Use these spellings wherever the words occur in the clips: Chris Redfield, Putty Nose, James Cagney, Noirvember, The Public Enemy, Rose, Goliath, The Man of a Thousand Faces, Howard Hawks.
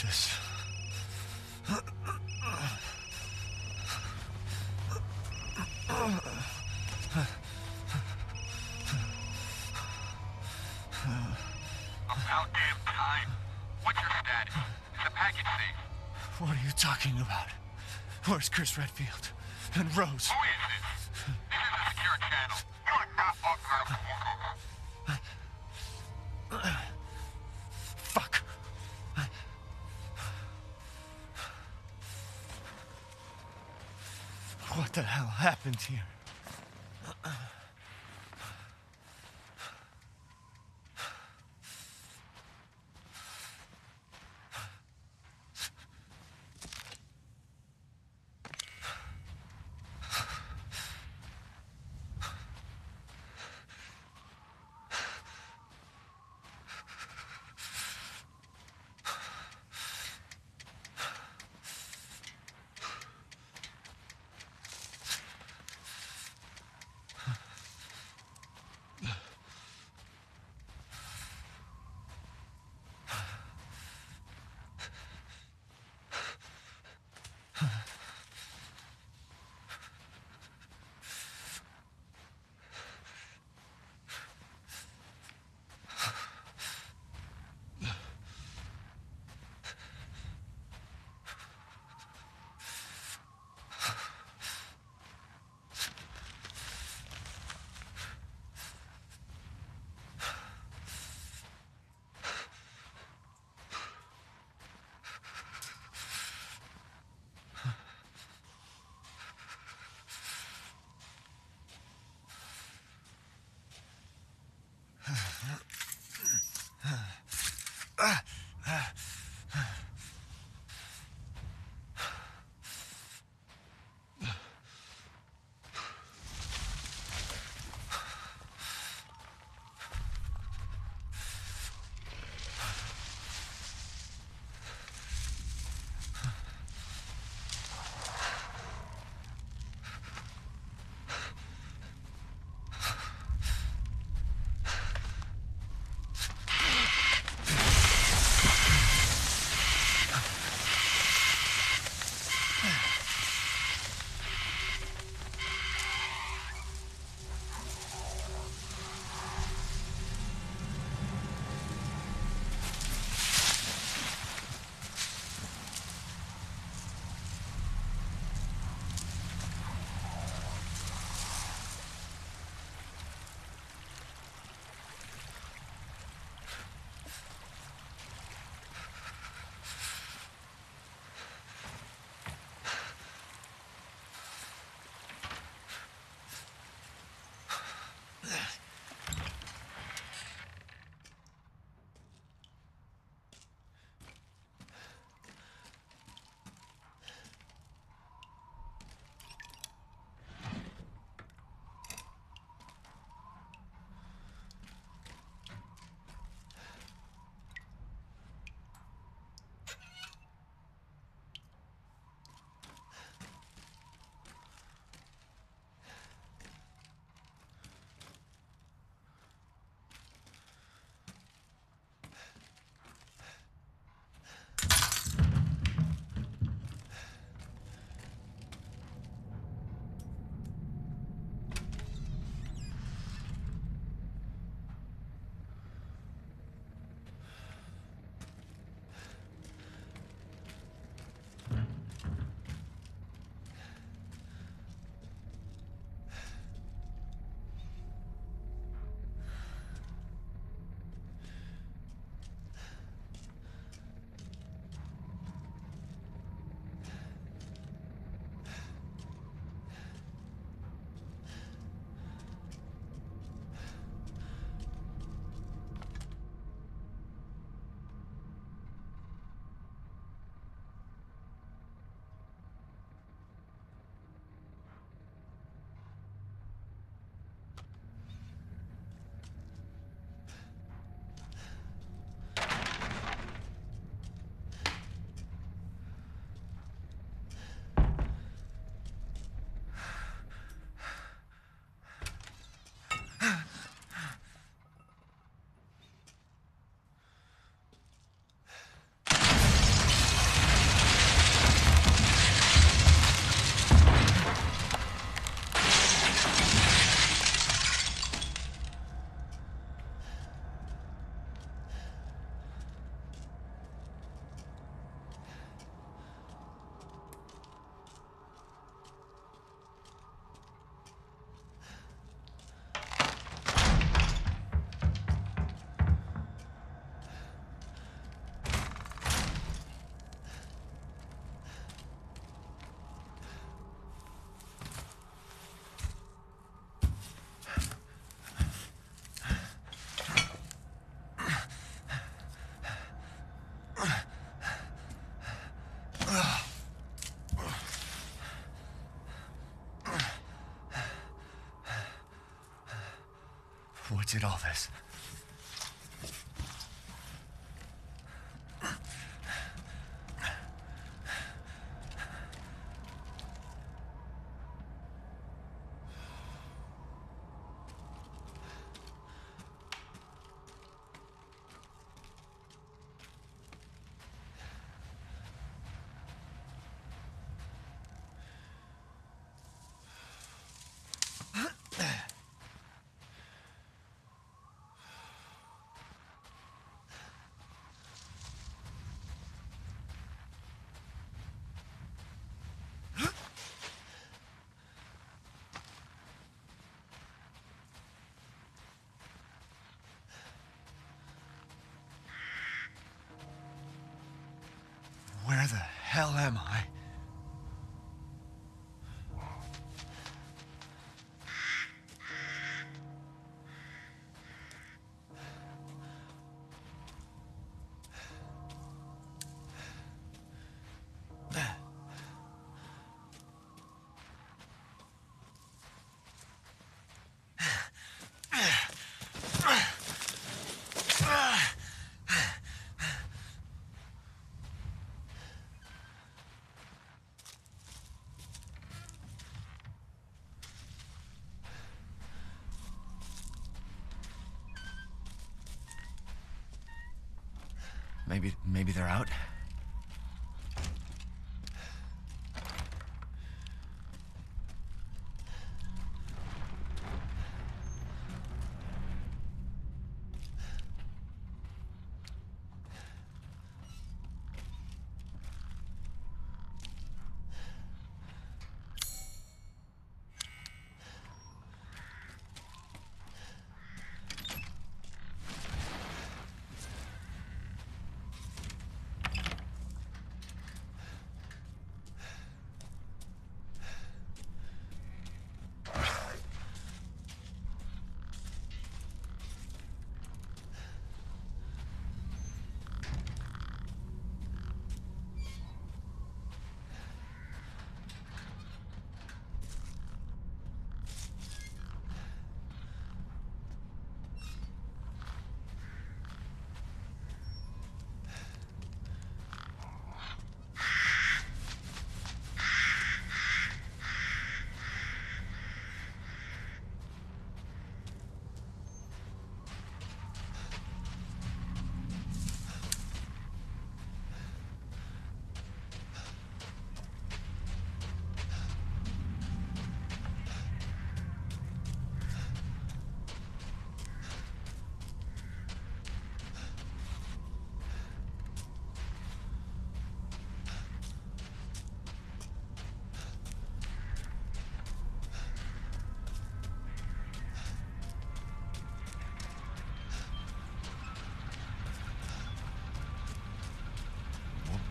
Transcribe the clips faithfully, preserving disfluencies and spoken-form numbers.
Jesus. About damn time. What's your status? Is the package safe? What are you talking about? Where's Chris Redfield? And Rose? Who is this? This is a secure channel. You are not authorized to walk over. Fuck. What the hell happened here? What did all this? Where the hell am I? Maybe, maybe they're out.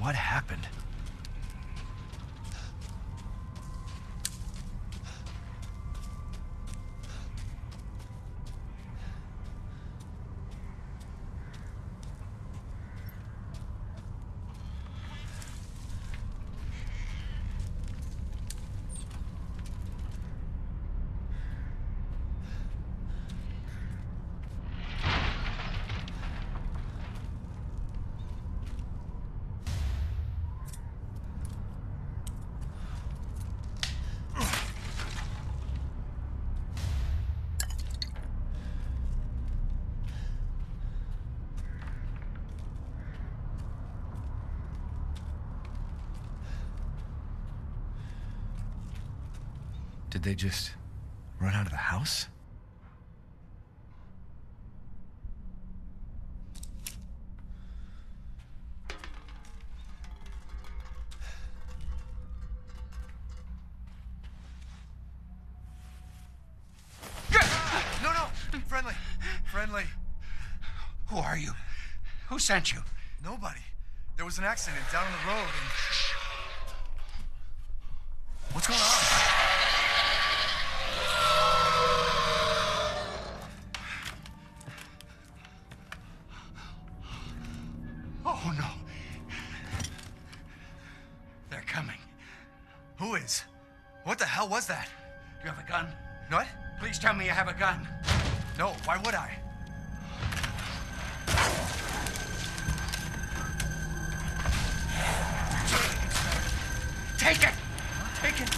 What happened? Did they just run out of the house? No, no! Friendly! Friendly! Who are you? Who sent you? Nobody. There was an accident down on the road and... What's going on? No, why would I? Take it! Take it!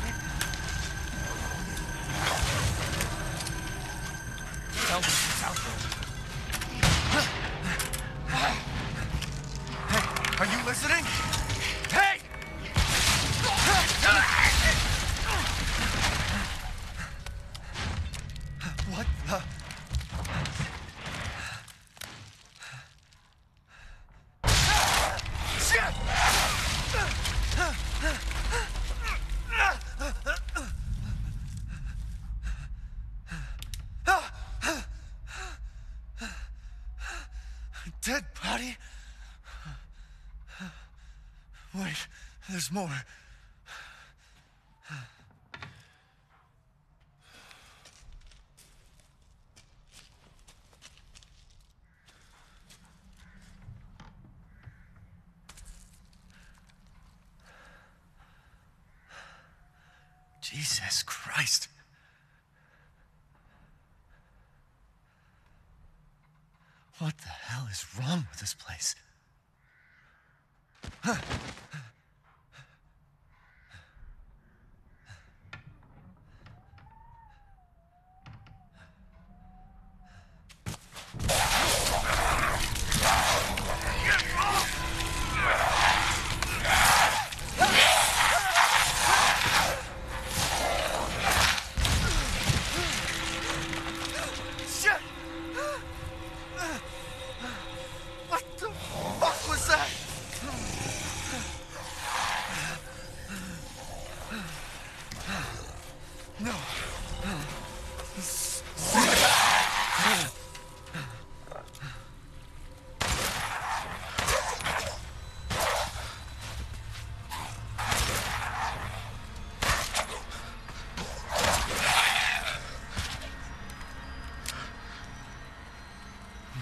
Tell me it's out there. Hey, are you listening? Hey! What the... Dead body? Wait, there's more. Jesus Christ. What the hell is wrong with this place? Huh. No.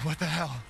What the hell?